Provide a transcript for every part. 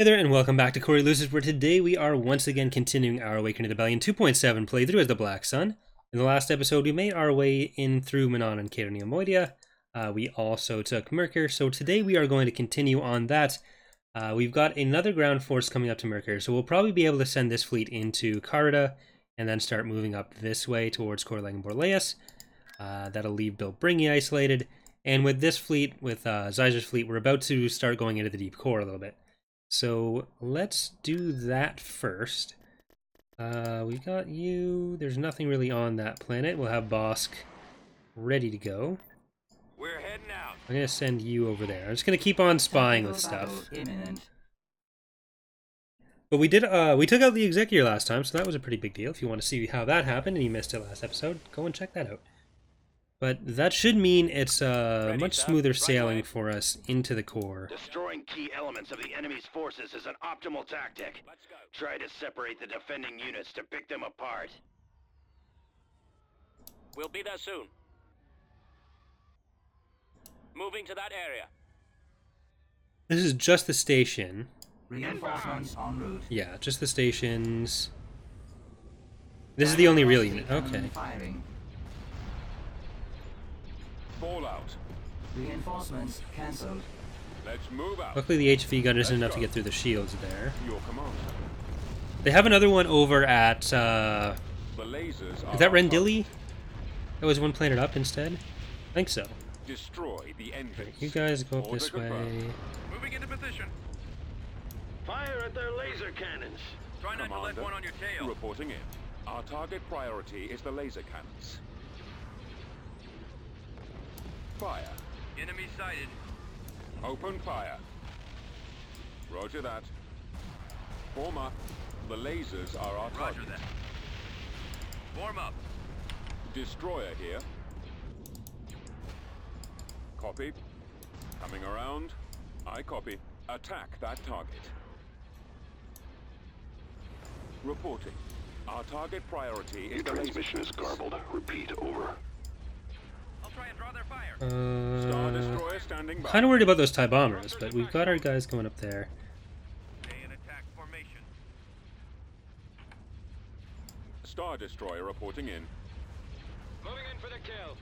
Hey there, and welcome back to Corey Loses, where today we are once again continuing our Awakening of the Rebellion 2.7 playthrough as the Black Sun. In the last episode, we made our way in through Manaan and Cato Neimoidia. We also took Mercury, so today we are going to continue on that. We've got another ground force coming up to Mercury, so we'll probably be able to send this fleet into Carida, and then start moving up this way towards Coruscant and Borleus. That'll leave Bilbringi isolated, and with this fleet, with Zizer's fleet, we're about to start going into the deep core a little bit. So let's do that first. We've got you. There's nothing really on that planet. We'll have Bossk ready to go. We're heading out. I'm gonna send you over there. I'm just gonna keep on spying with stuff. But we did. We took out the Executor last time, so that was a pretty big deal. If you want to see how that happened and you missed it last episode, go and check that out. But that should mean it's much smoother sailing for us into the core. Destroying key elements of the enemy's forces is an optimal tactic. Try to separate the defending units to pick them apart. We'll be there soon. Moving to that area. This is just the station. Reinforcements en route. Yeah, just the stations. This is the only real unit. Okay. Fallout. Reinforcements cancelled. Let's move out. Luckily the HV gun isn't enough to get through the shields there. Your command. They have another one over at is that Rendili? That was one planet up instead? I think so. Destroy the entrance. You guys go up this way. Moving into position. Fire at their laser cannons. Try not to let one on your tail. Reporting in. Our target priority is the laser cannons. Fire. Enemy sighted. Open fire. Roger that. Form up. The lasers are our target. Roger that. Form up. Destroyer here. Copy. Coming around. I copy. Attack that target. Reporting. Our target priority is the laser. Your transmission is garbled. Repeat over. Kind of worried about those TIE bombers, but we've got our guys going up there. Star Destroyer reporting in. Moving in for the kill.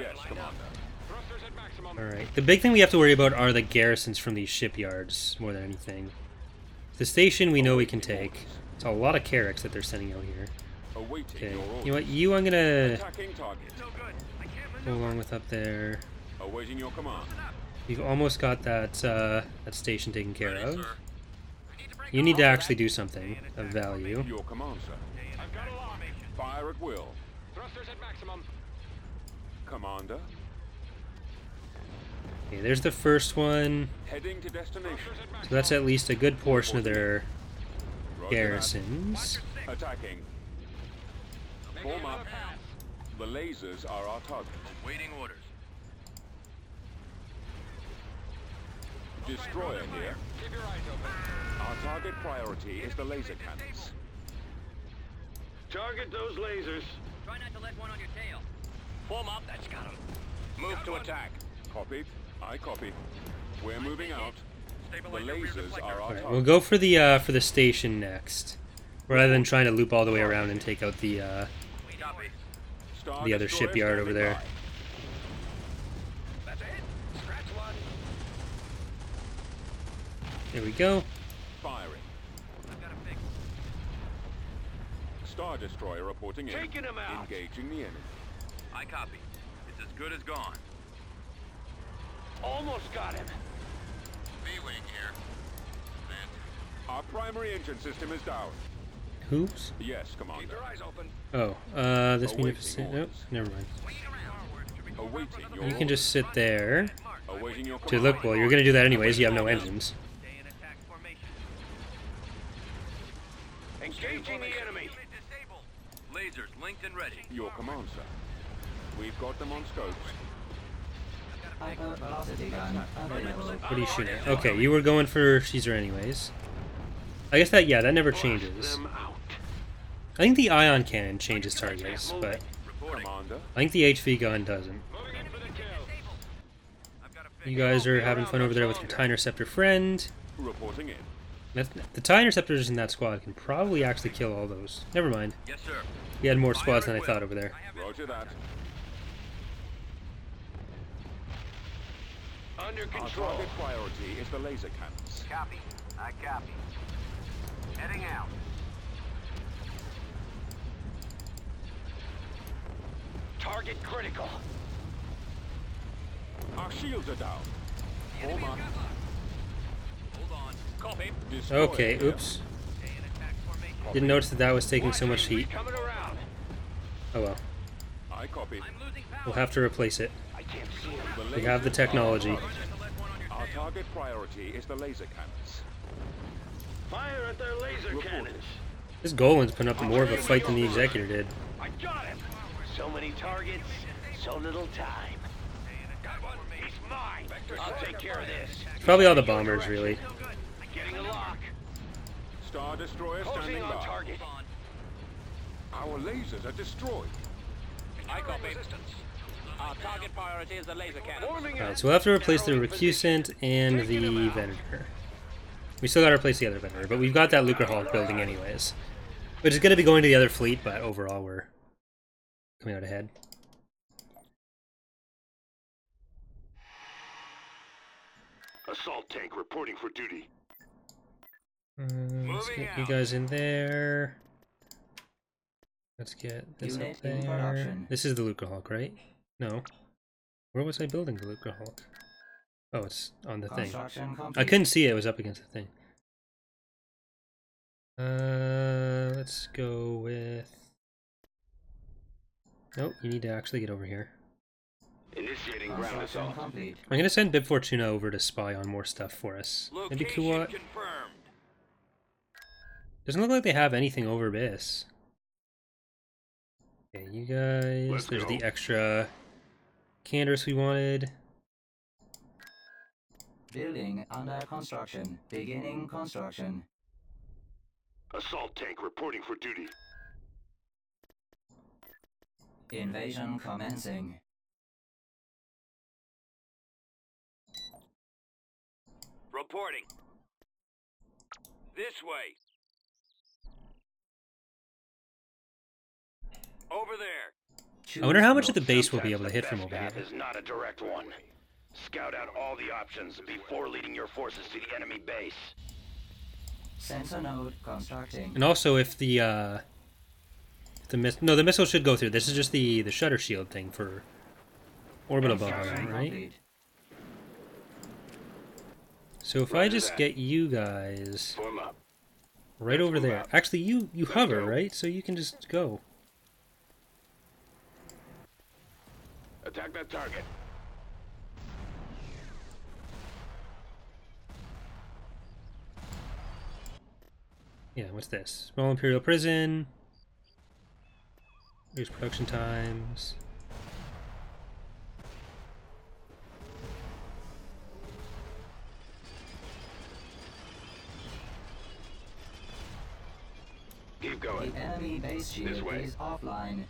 Yes, Commander. Thrusters at maximum. All right. The big thing we have to worry about are the garrisons from these shipyards more than anything. The station we know we can take. It's a lot of Carracks that they're sending out here. Okay. You know what? You, I'm gonna go along with up there. Awaiting your command. You've almost got that that station taken care of. You need to actually do something of value. Your command, sir. I've got alarm. Fire at will. Thrusters at maximum. Commander. Okay, there's the first one. Heading to destination. So that's at least a good portion of their garrisons. Attacking. Form up. The lasers are our target. Waiting orders. Destroyer here. Keep your eyes open. Our target priority is the laser cannons. Target those lasers. Try not to let one on your tail. Form up. That's got him. Move to attack. Copy. I copy. We're moving out. The lasers are our target. Right, we'll go for the station next, rather than trying to loop all the way around and take out the other shipyard over there. There we go. Firing. Star Destroyer reporting in. Taking him out. Engaging the enemy. I copy. It's as good as gone. Almost got him. B-wing here. Our primary engine system is down. Oops. Yes, Commander. Keep your eyes open. Oh, this Munificent. Nope, never mind. You can just sit there. To look, well, you're going to do that anyways. You have no engines. Engaging the enemy. Lasers linked and ready. Your command, sir. We've got them on scopes. What are you shooting? Okay, you were going for Caesar anyways. I guess that, yeah, that never changes. I think the ion cannon changes targets, but I think the HV gun doesn't. You guys are having fun over there with your Tine Receptor friend. Reporting in. The Tine Receptors in that squad can probably actually kill all those. Never mind. Yes, sir. We had more squads than I thought over there. Roger that. Under control. Our target priority is the laser cannons. Copy. I copy. Heading out. Target critical. Our shields are down. Hold on. Copy. Okay, oops. Didn't notice that that was taking so much heat. Oh well. We'll have to replace it. We have the technology. Our target priority is the laser cannons. Fire at their laser cannons. This Golan's putting up more of a fight than the Executor did. I got him. So many targets, so little time. He's mine. I'll take care of this. Probably all the bombers, really. Getting a lock. Star Destroyer standing on target. Our lasers are destroyed. I copy. Our target priority is the laser cannon. Alright, so we'll have to replace the Recusant and the Venator. We still gotta replace the other Venator, but we've got that Lucrehulk building anyways. Which is gonna be going to the other fleet, but overall we're coming out ahead. Assault tank reporting for duty. Let's get you guys in there. Let's get this up there. This is the Lucrehulk, right? No. Where was I building the Lucrehulk? Oh, it's on the thing. I couldn't see it. It was up against the thing. Let's go with... Nope, you need to actually get over here. Initiating ground assault. I'm going to send Bib Fortuna over to spy on more stuff for us. Maybe Kuwat? Doesn't look like they have anything over this. Okay, you guys... There's the extra Canderous we wanted. Building under construction. Beginning construction. Assault tank reporting for duty. Invasion commencing. Reporting. This way. Over there. I wonder how much of the base we'll be able to hit from over here. Is not a direct one. Scout out all the options before leading your forces to the enemy base. Sensor node constructing. And also, if the missile should go through. This is just the shutter shield thing for orbital bombing, right? So if I just get you guys right over there. Actually, you hover, right? So you can just go. Attack that target. Yeah, what's this? Royal Imperial Prison. There's production times. Keep going. The enemy base shield is offline.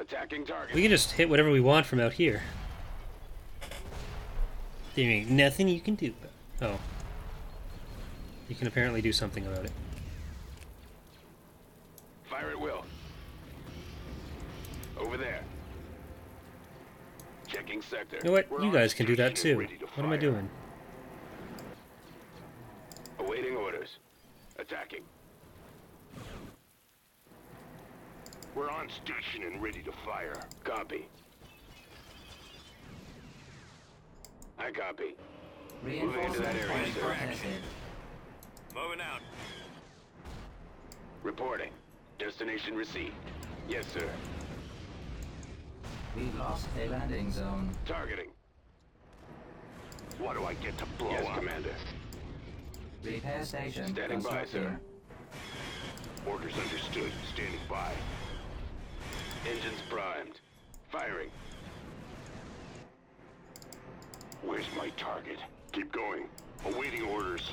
Attacking target. We can just hit whatever we want from out here. There ain't nothing you can do. Oh. You can apparently do something about it. Fire at will. Over there. Checking sector. You know what? You guys can do that too. What am I doing? Awaiting orders. Attacking. We're on station and ready to fire. Copy. I copy. Moving into that area, sir. Moving out. Reporting. Destination received. Yes, sir. We've lost a landing zone. Targeting. What do I get to blow up? Yes, Commander. Repair station. Standing by, sir. Orders understood. Standing by. Engines primed. Firing. Where's my target? Keep going. Awaiting orders.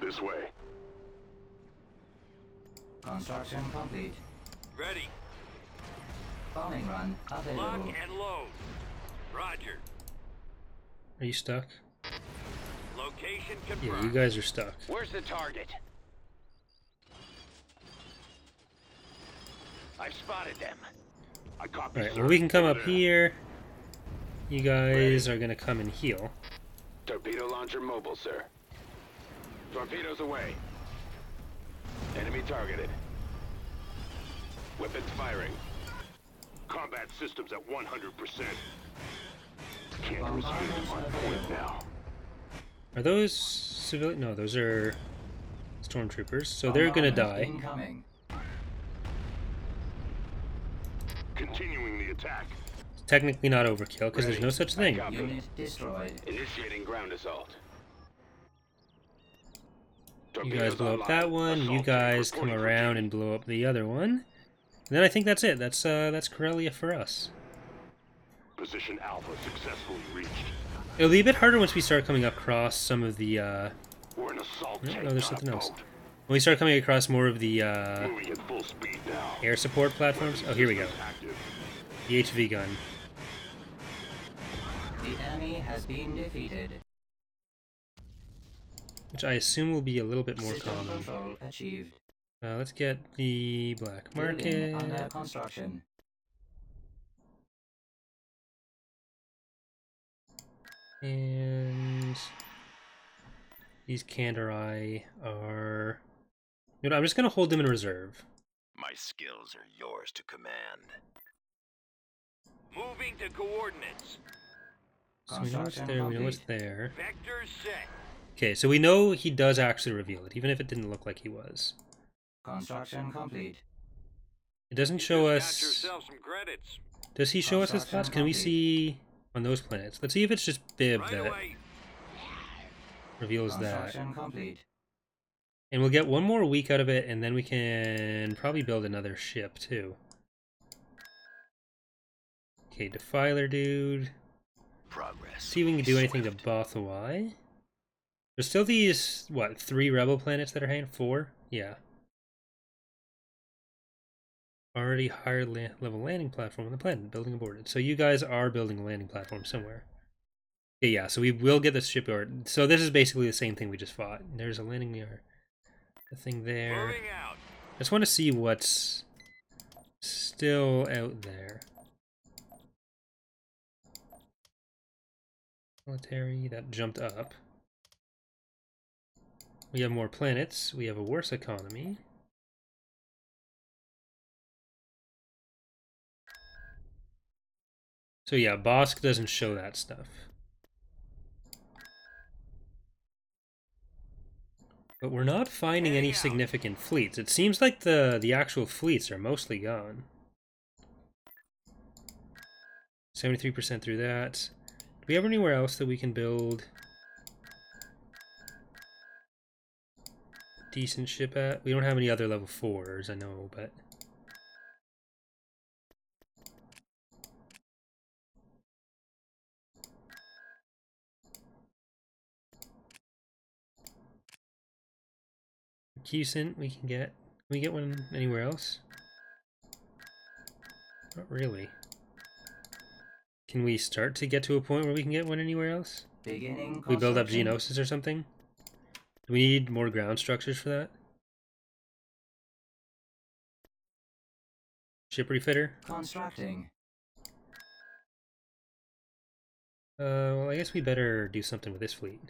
This way. Construction complete. Ready. Bombing run available. Lock and load. Roger. Are you stuck? Location confirmed. Yeah, you guys are stuck. Where's the target? I've spotted them. I copy. All right, well, we can come up here. You guys are gonna come and heal. Torpedo launcher mobile, sir. Torpedoes away. Enemy targeted. Weapons firing. Combat systems at 100%. Can't resist on point now. Are those civilian? No, those are stormtroopers. So they're gonna die. Incoming. Continuing the attack. It's technically not overkill because there's no such thing. Unit destroyed. Initiating ground assault. You guys blow up that one. You guys come around and blow up the other one. And then I think that's it. That's Corellia for us. Position Alpha successfully reached. It'll be a bit harder once we start coming across some of the. We're an assault tank, no, there's something else. When we start coming across more of the air support platforms. Oh, here we go. The HV gun. The enemy has been defeated. Which I assume will be a little bit more common. Let's get the black market. Under construction. And these Canderous are. You know, I'm just going to hold them in reserve. My skills are yours to command. Moving to coordinates. So we know what's there, we know what's there. Vector set. Okay, so we know he does actually reveal it, even if it didn't look like he was. Construction complete. It doesn't show us. Does he show us his thoughts? Can we see on those planets? Let's see if it's just Bib that reveals that. Complete. And we'll get one more week out of it, and then we can probably build another ship, too. Okay, Defiler dude. Progress. See if we can do anything to Bothawui. There's still these, what, 3 rebel planets that are hanging? 4? Yeah. Already higher level landing platform on the planet. Building aborted. So you guys are building a landing platform somewhere. Okay, yeah, so we will get this shipyard. So this is basically the same thing we just fought. There's a landing yard. The thing there. I just want to see what's still out there. Military, that jumped up. We have more planets. We have a worse economy. So yeah, Bossk doesn't show that stuff. But we're not finding any significant fleets. It seems like the actual fleets are mostly gone. 73% through that. Do we have anywhere else that we can build a decent ship at? We don't have any other level 4s, I know, but... Accusant, we can get. Can we get one anywhere else? Not really. Can we start to get to a point where we can get one anywhere else? Beginning we build up Geonosis or something? Do we need more ground structures for that? Ship refitter? Constructing. Well, I guess we better do something with this fleet.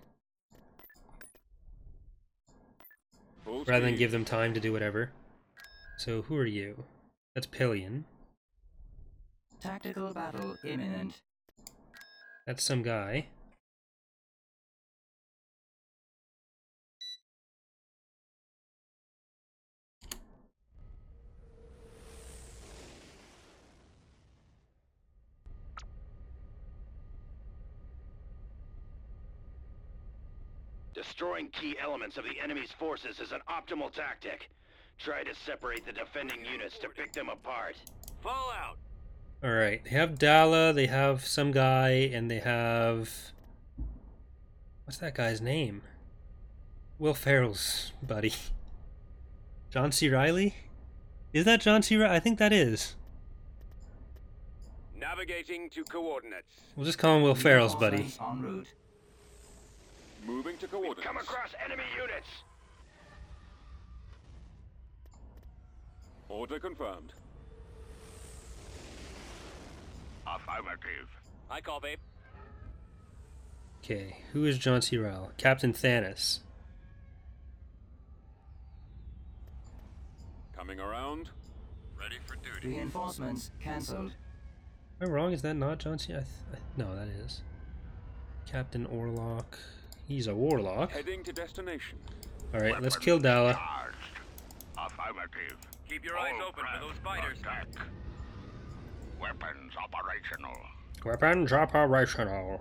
Rather than give them time to do whatever. So, who are you? That's Pillion. Tactical battle imminent. That's some guy. Destroying key elements of the enemy's forces is an optimal tactic. Try to separate the defending units to pick them apart. Fallout! Alright, they have Dalla, they have some guy, and they have... What's that guy's name? Will Ferrell's buddy. John C. Reilly? Is that John C. Reilly? I think that is. Navigating to coordinates. We'll just call him Will Ferrell's buddy. En route. Moving to coordinates. We've come across enemy units. Order confirmed. Affirmative. I copy. Okay, who is John C. Reilly? Captain Thanis. Coming around. Ready for duty. Reinforcements cancelled. Am I wrong? Is that not John C.? No, that is. Captain Orlock. He's a warlock. Heading to destination. All right, let's kill Dalla. Affirmative. Keep your eyes open for those spiders. Attack. Weapons operational. Weapons operational.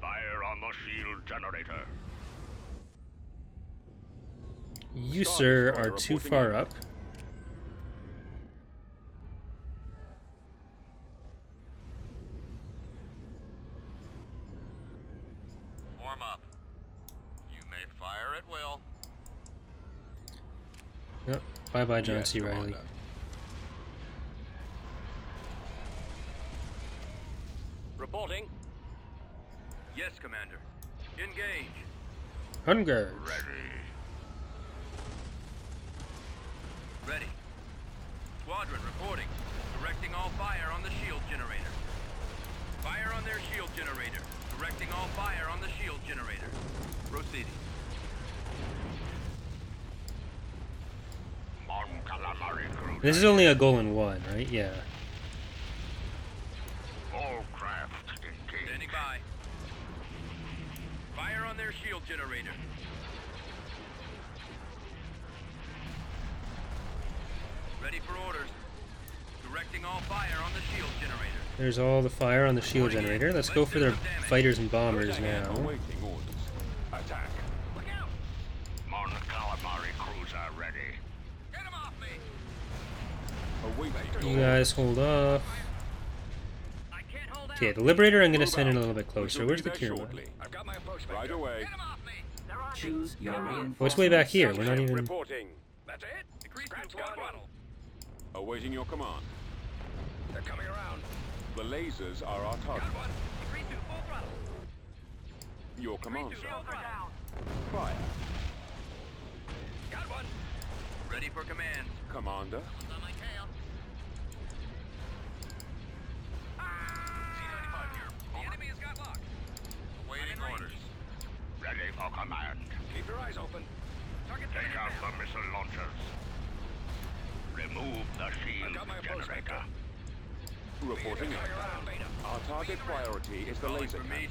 Fire on the shield generator. You, sir, are too far up. Warm up. You may fire at will. Yep. Bye-bye, John C. Reilly. Reporting. Yes, Commander. Engage. Engage. Ready. Ready. Squadron reporting. Directing all fire on the shield generator. Fire on their shield generator. Directing all fire on the shield generator. Proceeding. This is only a Golan 1, right? Yeah. All craft engaged. Standing by. Fire on their shield generator. Ready for orders. Directing all fire on the shield generator. There's all the fire on the shield generator. Let's go for their fighters and bombers now. Awaiting orders. Attack. Look out. Mon Calamari cruiser ready. Get him off me. You guys hold off. Okay, the Liberator I'm gonna send in a little bit closer. Where's the Kirma? I've got my approach right away. Get him off me. They're on choose your reinforcements. What's way back here? We're not even reporting. That's it. Awaiting your command. They're coming around. The lasers are our target. Your command, sir. Fire. Got one. Ready for command. Commander. On my tail. C-95 here. The enemy has got locked. Awaiting orders. Ready for command. Keep your eyes open. Target take out the missile launchers. Remove the shield generator. Reporting in. Our target priority is the laser cannons.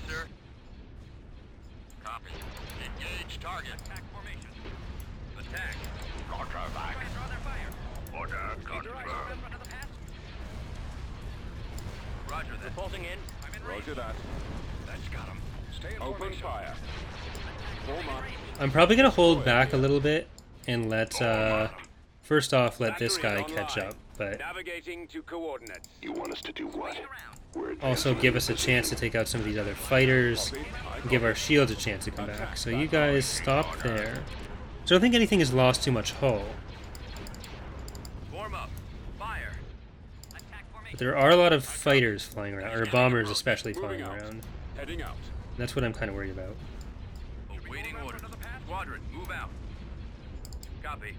Copy. Engage target. Attack formation. Attack. Roger back. Order confirmed. Roger that. Reporting in. I'm in range. Roger that. That's got him. Stay in open fire. Form up. I'm probably gonna hold back a little bit and let first off, let this guy catch up, but you want us to do what? Also give us a chance to take out some of these other fighters and give our shields a chance to come back. So you guys stop there. So I don't think anything has lost too much hull. But there are a lot of fighters flying around, or bombers especially flying around. That's what I'm kind of worried about. Waiting orders. Squadron, move out. Copy.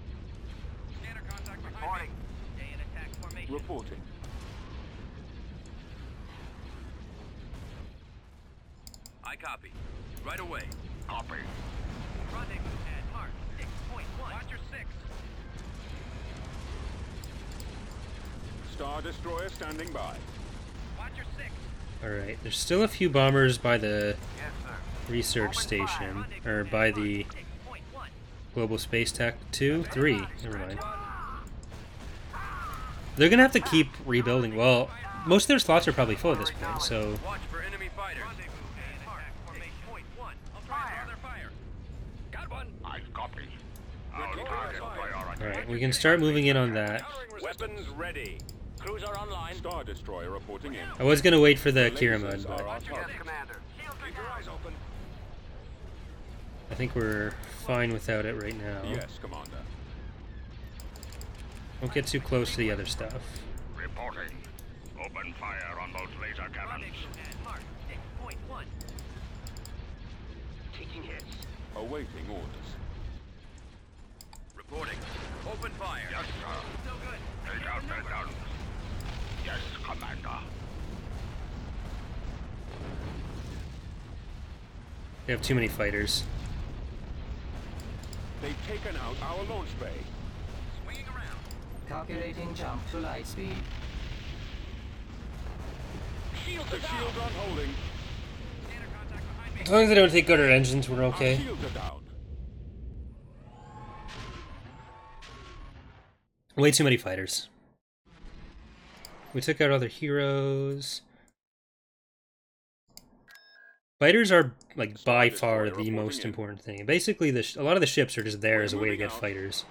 Reporting. Stay in attack formation. Reporting. I copy. Right away. Copy. Rendezvous at mark 6.1. Watcher 6. Star Destroyer standing by. Watcher 6. Alright, there's still a few bombers by the research station. Or by the Global Space Tech 2, 3. Never mind. They're gonna have to keep rebuilding. Well, most of their slots are probably full at this point, so. Watch for enemy fighters. Alright, we can start moving in on that. Weapons ready. Cruiser online. Star Destroyer reporting in. I was gonna wait for the Kiraman, but I think we're fine without it right now. Yes, Commander. Don't get too close to the other stuff. Reporting. Open fire on those laser cannons. Mark 6.1. Taking hits. Awaiting orders. Reporting. Open fire. Yes, sir. So good. They're down. Yes, Commander. We have too many fighters. They've taken out our launch bay. Swinging around. Calculating jump to light speed. The shield on holding. As long as they don't take gutter engines, we're okay. Our shields are down. Way too many fighters. We took out other heroes. Fighters are, like, by far the most important thing. Basically, a lot of the ships are just there as a way to get fighters.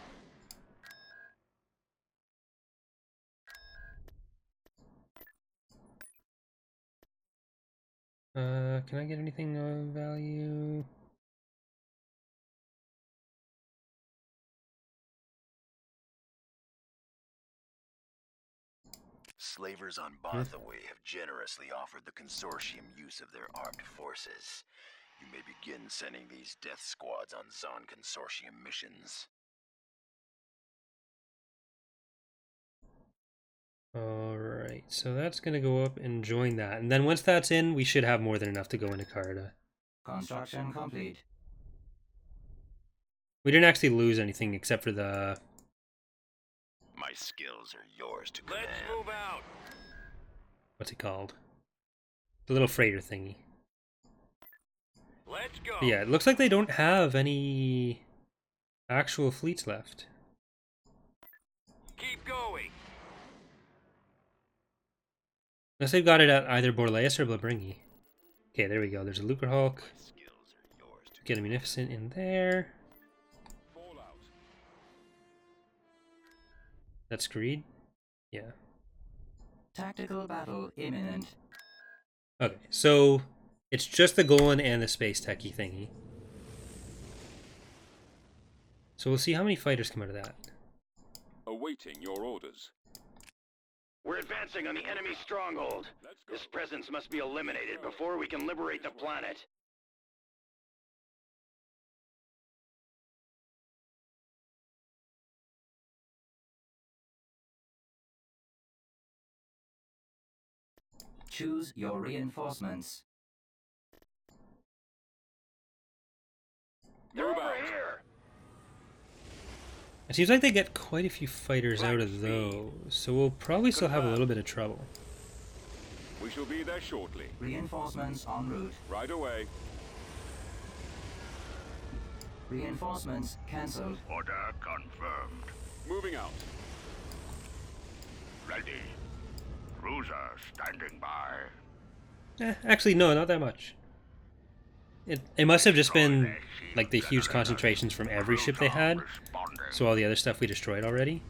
Can I get anything of value? Slavers on Bathaway have generously offered the Consortium use of their armed forces. You may begin sending these death squads on Zon Consortium missions. Alright, so that's going to go up and join that. And then once that's in, we should have more than enough to go into Carida. Construction complete. We didn't actually lose anything except for the... My skills are yours to command. Let's move out. What's it called? The little freighter thingy. Let's go. But yeah, it looks like they don't have any actual fleets left. Keep going. Unless they've got it at either Borleus or Bilbringi. Okay, there we go. There's a Lucrehulk. Get a Munificent in there. That's Greed? Yeah. Tactical battle imminent. Okay, so it's just the Golan and the space techie thingy. So we'll see how many fighters come out of that. Awaiting your orders. We're advancing on the enemy stronghold. This presence must be eliminated before we can liberate the planet. Choose your reinforcements. They're over here. It seems like they get quite a few fighters out of those, so we'll probably still have a little bit of trouble. We shall be there shortly. Reinforcements en route. Right away. Reinforcements cancelled. Order confirmed. Moving out. Ready. Cruiser standing by. Actually, no, not that much. It must have just been like the huge concentrations from every ship they had, so all the other stuff we destroyed already.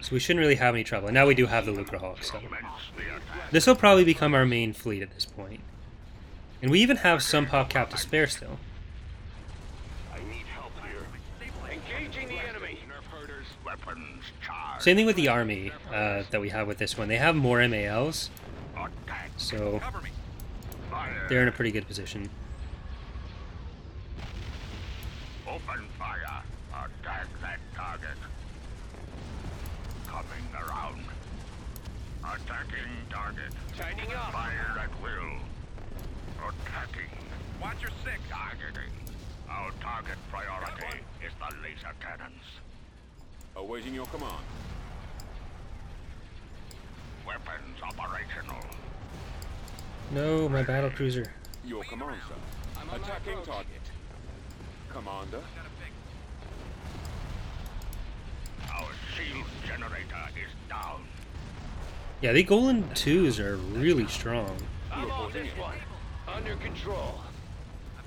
So we shouldn't really have any trouble. And now we do have the Lucrehulk, so this will probably become our main fleet at this point. And we even have some pop cap to spare still. Same thing with the army that we have with this one. They have more MALs, so they're in a pretty good position. Open fire. Attack that target. Coming around. Attacking target. Shining up. Fire at will. Attacking. Watch your six. Targeting. Our target priority is the laser cannons. Awaiting your command. Weapons operational. No, my battle cruiser. Your command, sir. Attacking target. Commander. Our shield generator is down. Yeah, the Golan 2s are really strong. I'm on this one. Under control.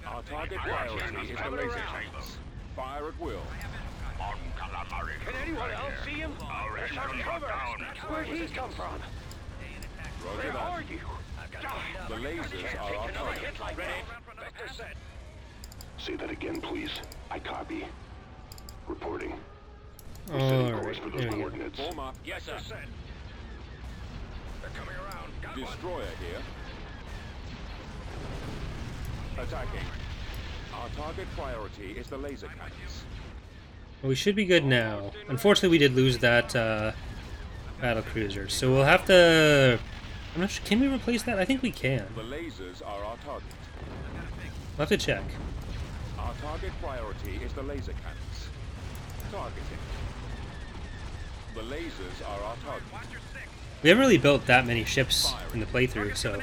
Our target priority is the laser cannons. Fire at will. Can anyone else see him? There's not cover! Where'd he come from? Where are you? The lasers are on target. Say that again, please. I copy. Reporting. All right. For those coordinates. Yes, sir. They're coming around. Got Destroyer here. Attacking. Our target priority is the laser cannons. We should be good now. Unfortunately, we did lose that battle cruiser, so we'll have to. I'm not sure. Can we replace that? I think we can. The lasers are our target. We'll have to check. Our target priority is the laser cannons. Targeting. The lasers are our target. We haven't really built that many ships in the playthrough, so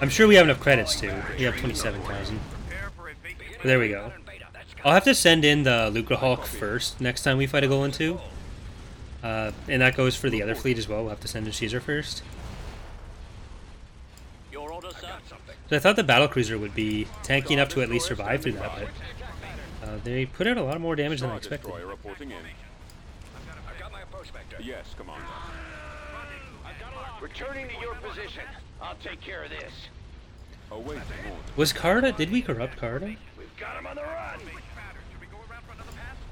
I'm sure we have enough credits too. We have 27,000. There we go. I'll have to send in the Lucrehulk first next time we fight a Golan 2. And that goes for the other fleet as well. We'll have to send in Caesar first. So I thought the battlecruiser would be tanky enough to at least survive through that, but they put out a lot more damage than I expected. Yes, Commander. Returning to your position. I'll take care of this. Was Carta? Did we corrupt Carta? Got him on the run.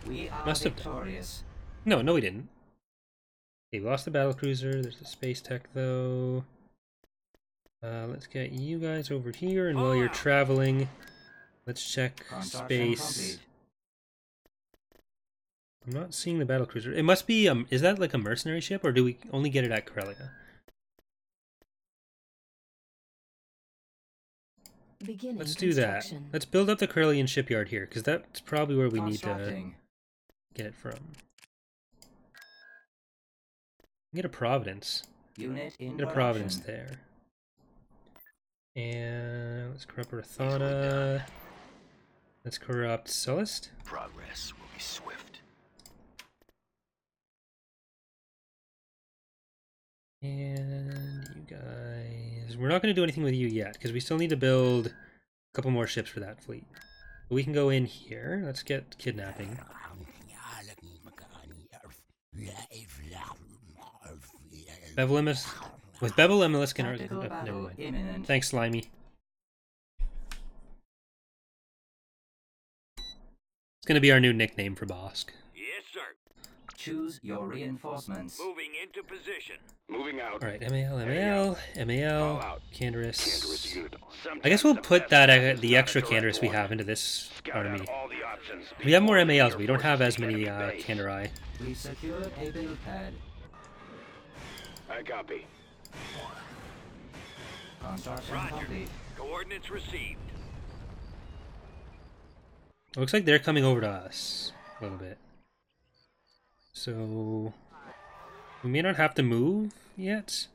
We are must have victorious. Done. No, we didn't. Okay, we lost the battle cruiser. There's the space tech though. Let's get you guys over here, and while you're traveling, let's check space. I'm not seeing the battle cruiser. It must be is that like a mercenary ship, or do we only get it at Corellia? Let's do that. Let's build up the Corellian shipyard here, because that's probably where we need to get it from. Get a Providence. Get a Providence there. And let's corrupt Rathana. Let's corrupt Sullust. Progress will be swift. And you guys, we're not going to do anything with you yet, because we still need to build a couple more ships for that fleet. But we can go in here. Let's get kidnapping. Bevelimus. With Bevelimus can... never mind. Imminent. Thanks, Slimy. It's going to be our new nickname for Bossk. Yes, sir. Choose your reinforcements. Moving into position. Moving out. All right, MAL, Canderous. I guess we'll put that the extra Canderous we have into this army. We have more MALs, but we don't have as many Canderai. We've secured a build pad. I copy. Construction complete. Coordinates received. It looks like they're coming over to us a little bit. So we may not have to move yet.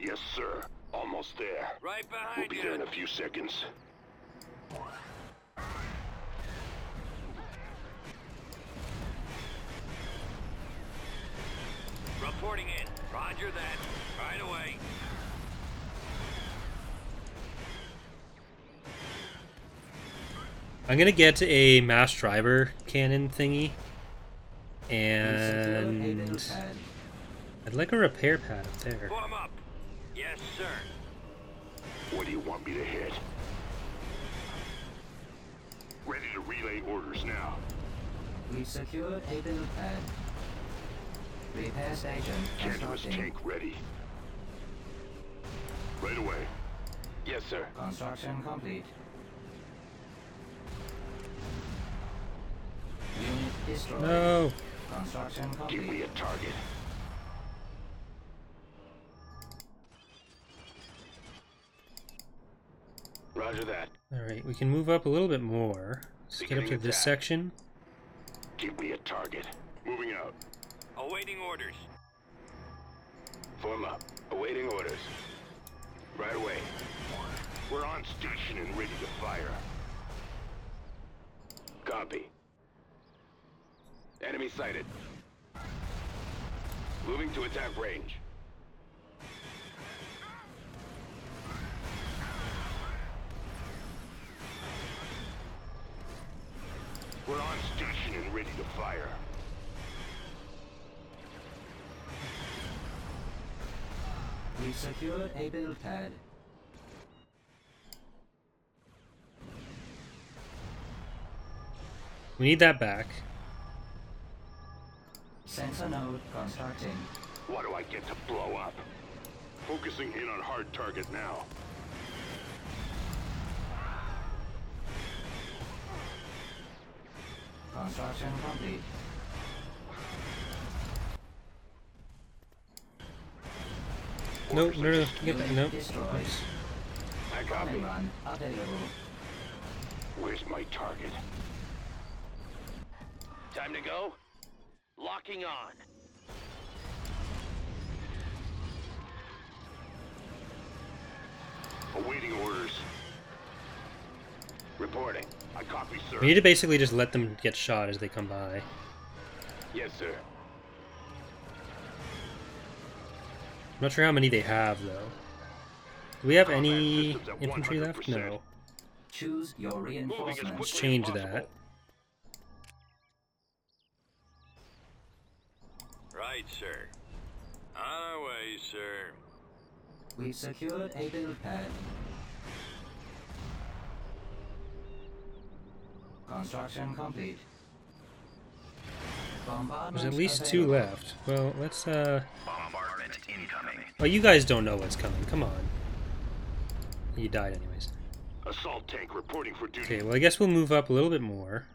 Yes, sir. Almost there. Right behind you. We'll be there in a few seconds. Reporting in. Roger that. Right away. I'm gonna get a mass driver cannon thingy, and I'd like a repair pad up there. Form up. Yes, sir. What do you want me to hit? Ready to relay orders now. We've secured a build pad. Repair station. Canvas tank ready. Right away. Yes, sir. Construction complete. No. Construction complete. Give me a target. Roger that. All right, we can move up a little bit more. Let's get up to this section. Give me a target. Moving out. Awaiting orders. Form up. Awaiting orders. Right away. We're on station and ready to fire. Copy. Enemy sighted. Moving to attack range. We're on station and ready to fire. We've secured a build pad. We need that back. Sensor node constructing. What do I get to blow up? Focusing in on hard target now. Construction complete. Nope, no, get that, nope. I copy. Run available. Where's my target? Time to go. Locking on. Awaiting orders. Reporting. I copy, sir. We need to basically just let them get shot as they come by. Yes, sir. I'm not sure how many they have, though. Do we have any infantry left? No. Choose your reinforcements. Let's change that. Right, sir. On our way, sir. We've secured a build pad. Construction complete. There's at least two left. Well, let's Bombardment incoming. Oh, you guys don't know what's coming. Come on. You died anyways. Assault tank reporting for duty. Okay, well I guess we'll move up a little bit more.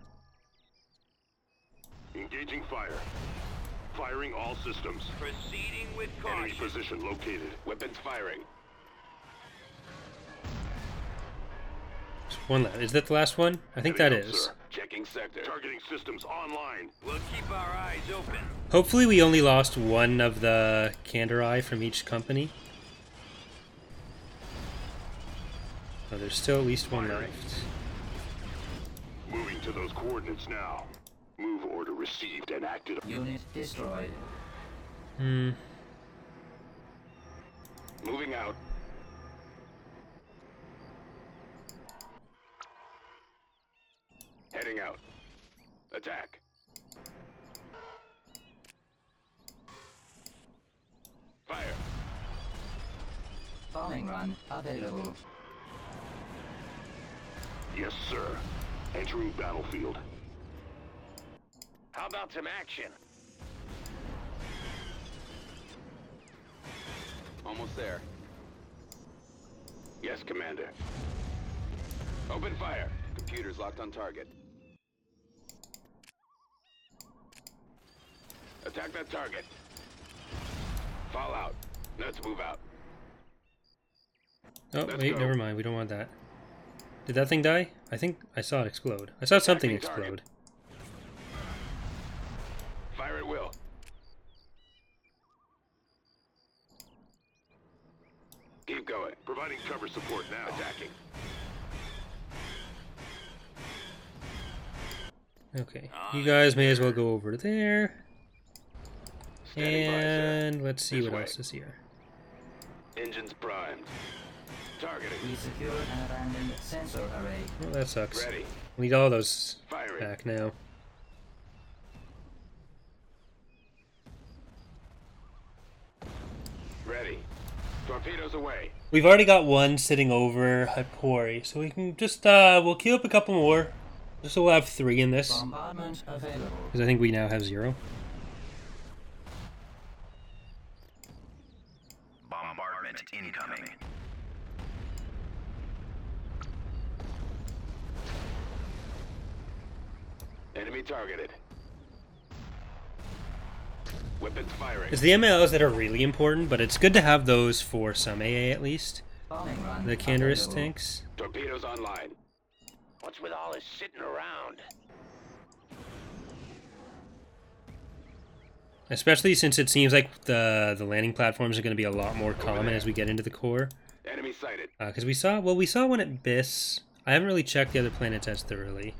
Engaging fire. Firing all systems. Proceeding with caution. Enemy position located. Weapons firing. One left. Is that the last one? I think that is. Sir. Checking sector. Targeting systems online. We'll keep our eyes open. Hopefully we only lost one of the Canderous from each company. Oh, there's still at least one left. Moving to those coordinates now. Move order received and acted. Unit destroyed. Moving out. Heading out. Attack. Fire. Bombing run available. Yes, sir. Entering battlefield. How about some action? Almost there. Yes, Commander. Open fire. Computers locked on target. Attack that target. Fallout. Let's move out. Oh, wait, never mind. We don't want that. Did that thing die? I think I saw it explode. I saw something explode. Fire at will. Keep going. Providing cover support now. Attacking. Okay. You guys may as well go over there. And let's see what else is here. Engines primed. Targeting. We secure an abandoned sensor array. Well, that sucks. Ready. We need all those back now. Ready. Torpedoes away. We've already got one sitting over at Pori, so we can just we'll queue up a couple more. Just so we'll have three in this. Bombardment available. Because I think we now have zero. Bombardment incoming. Enemy targeted. Weapons firing. It's the MLs that are really important, but it's good to have those for some AA at least. The Canderous tanks. Torpedoes online. What's with all this sitting around? Especially since it seems like the landing platforms are going to be a lot more common as we get into the core. Enemy sighted. Because we saw one at Biss. I haven't really checked the other planets as thoroughly.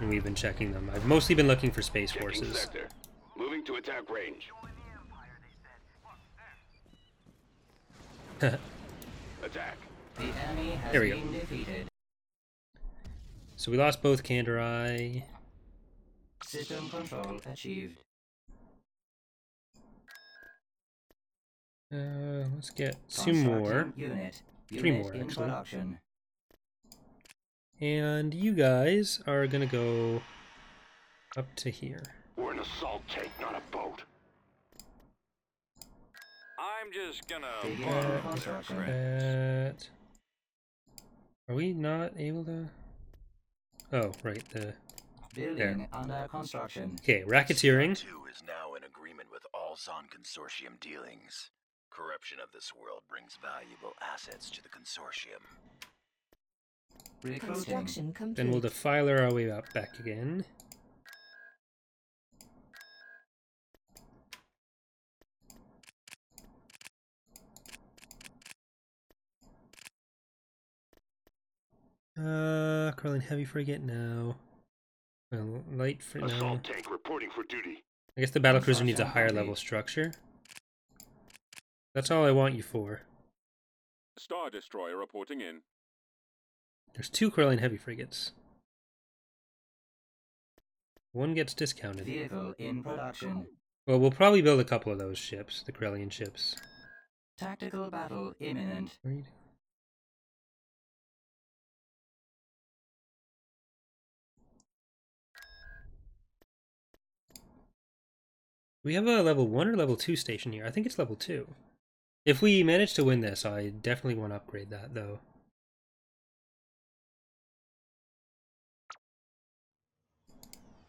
And we've been checking them. I've mostly been looking for space forces. Sector. Moving to attack range. Attack. The enemy has there we been go. Defeated. So we lost both Canderous. System control achieved. Let's get two more. Three more actually. Production. And you guys are gonna go Up to here. We're an assault tank, not a boat. I'm just gonna that. Are we not able to? Oh, right, the building under construction. Okay, racketeering. Two is now in agreement with all Zon Consortium dealings. Corruption of this world brings valuable assets to the consortium. Construction complete. Then we'll defiler our way up back again. Curling heavy frigate now. Light for now. Assault tank reporting for duty. I guess the battle cruiser needs a higher level structure. That's all I want you for. Star Destroyer reporting in. There's two curling heavy frigates. One gets discounted. Vehicle in production. Well, we'll probably build a couple of those ships, the Corellian ships. Tactical battle imminent. We have a level 1 or level 2 station here. I think it's level 2. If we manage to win this, I definitely want to upgrade that, though.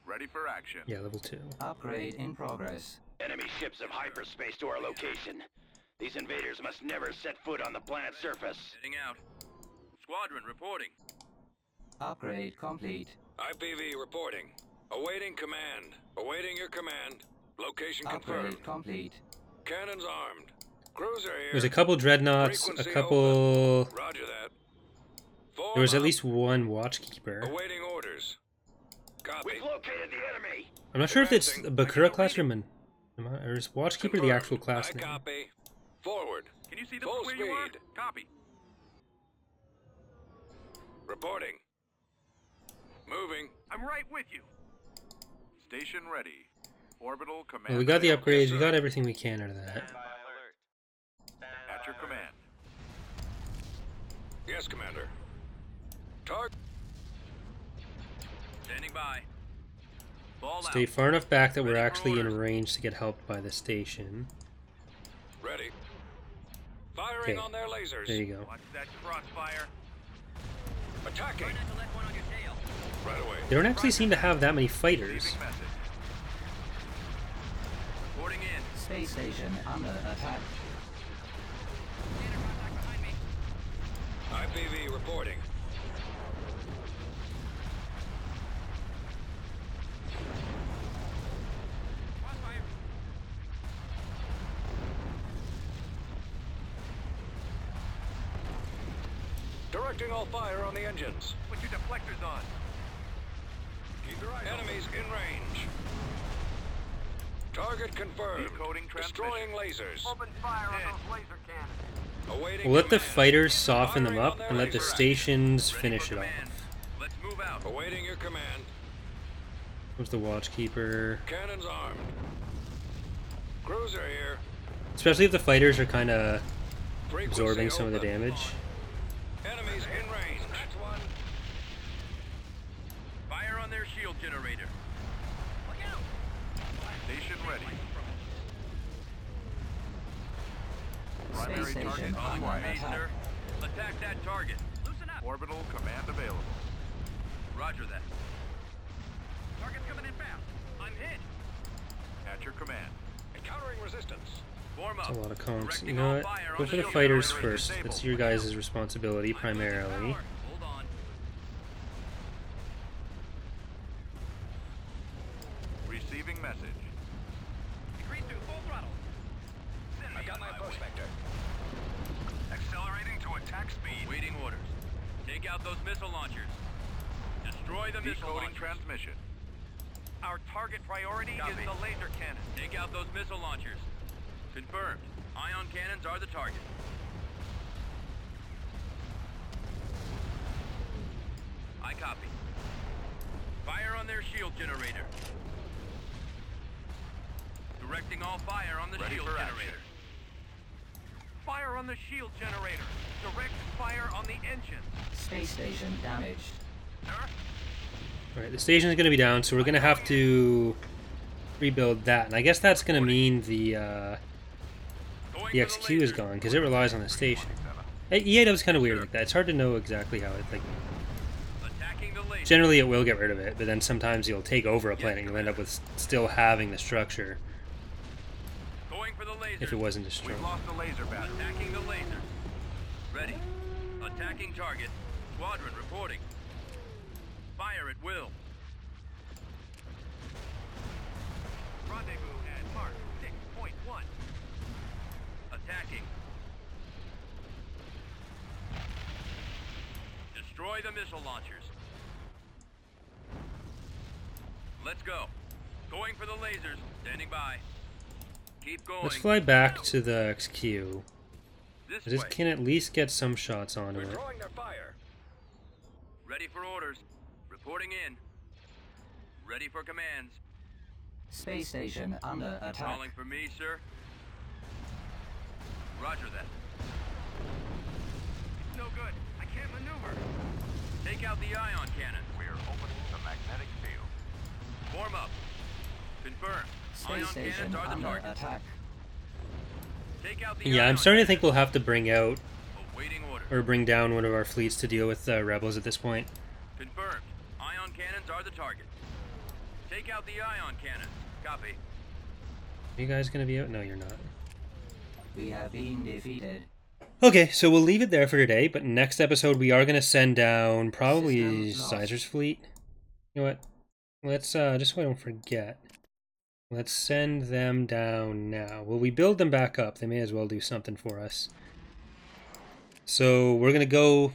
Ready for action. Yeah, level 2. Upgrade in progress. Enemy ships of hyperspace to our location. These invaders must never set foot on the planet's surface. Heading out. Squadron reporting. Upgrade complete. IPV reporting. Awaiting command. Awaiting your command. Location confirmed. Upgrade complete. Cannons armed. Cruiser here. There's a couple dreadnoughts, frequency a couple. Open. Roger that. Form there was at least one watchkeeper. Awaiting orders. Copy. We've located the enemy. I'm not sure if it's a Bakura class or Manaan, or is watchkeeper the actual class name? Copy. Forward. Can you see the full speed? Copy. Reporting. Moving. I'm right with you. Station ready. Orbital command. Well, we got the upgrades. We got everything we can out of that. At your command. Yes, Commander. Target. Standing by. Ball Stay out. Far enough back that ready we're actually in range to get helped by the station. Ready. Firing on their lasers. There you go. Watch that crossfire. Attacking. Try not to let one on your tail. Right away. They don't actually seem to have that many fighters. Space station under attack. IPV reporting. Directing all fire on the engines. Put your deflectors on. Keep your eyes Enemies on. In range. Target confirmed. Destroying lasers. Open fire on those laser cannons. We'll let the fighters soften them up and let the stations finish it off. Let's move out. Awaiting your command. Where's the watchkeeper? Cannons armed. Cruiser here. Especially if the fighters are kind of absorbing some of the damage. Enemies in range. That's one. Fire on their shield generator. Station ready. Primary target on Master. Attack that target. Loosen up. Orbital command available. Roger that. Target coming in fast. I'm hit. At your command. Encountering resistance. Form up. That's a lot of comms. You know what? Go for the fighters first. That's your guys' responsibility primarily. Receiving message. Out those missile launchers. Destroy the missile launchers. Transmission. Our target priority is the laser cannon. Take out those missile launchers. Confirmed. Ion cannons are the target. I copy. Fire on their shield generator. Directing all fire on the shield generator. Fire on the shield generator. Direct fire on the engine. Space station damaged. Alright, the station is going to be down, so we're going to have to rebuild that. And I guess that's going to mean the XQ is gone, because it relies on the station. EAW's kind of weird like that. It's hard to know exactly how it, like... Generally, it will get rid of it, but then sometimes you'll take over a planet and you'll end up with still having the structure. Going for the laser. If it wasn't destroyed. We've lost the laser battery. Attacking the laser. Ready. Attacking target. Squadron reporting. Fire at will. Rendezvous at mark 6.1. Attacking. Destroy the missile launchers. Let's go. Going for the lasers. Standing by. Keep going. Let's fly back to the XQ. I just can at least get some shots onto it. We're throwing their fire. Ready for orders. Reporting in. Ready for commands. Space station under attack. Calling for me, sir. Roger that. It's no good. I can't maneuver. Take out the ion cannon. We're opening the magnetic field. Form up. Confirm. Ion cannons are the target. Attack. Take out the I'm starting to think we'll have to bring out or bring down one of our fleets to deal with the rebels at this point. Confirmed. Ion cannons are the target. Take out the ion cannons. Copy. Are you guys going to be out? No, you're not. We have been defeated. Okay, so we'll leave it there for today, but next episode we are going to send down probably Sizer's fleet. You know what? Let's, just so I don't forget, let's send them down now. Will we build them back up? They may as well do something for us. So we're going to go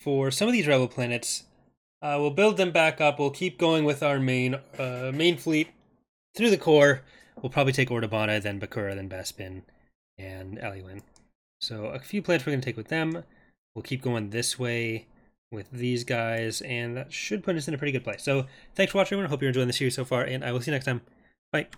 for some of these rebel planets. We'll build them back up. We'll keep going with our main fleet through the core. We'll probably take Ortabana, then Bakura, then Bespin, and Eliwyn. So a few planets we're going to take with them. We'll keep going this way with these guys, and that should put us in a pretty good place. So thanks for watching, everyone. I hope you're enjoying the series so far, and I will see you next time. Bye.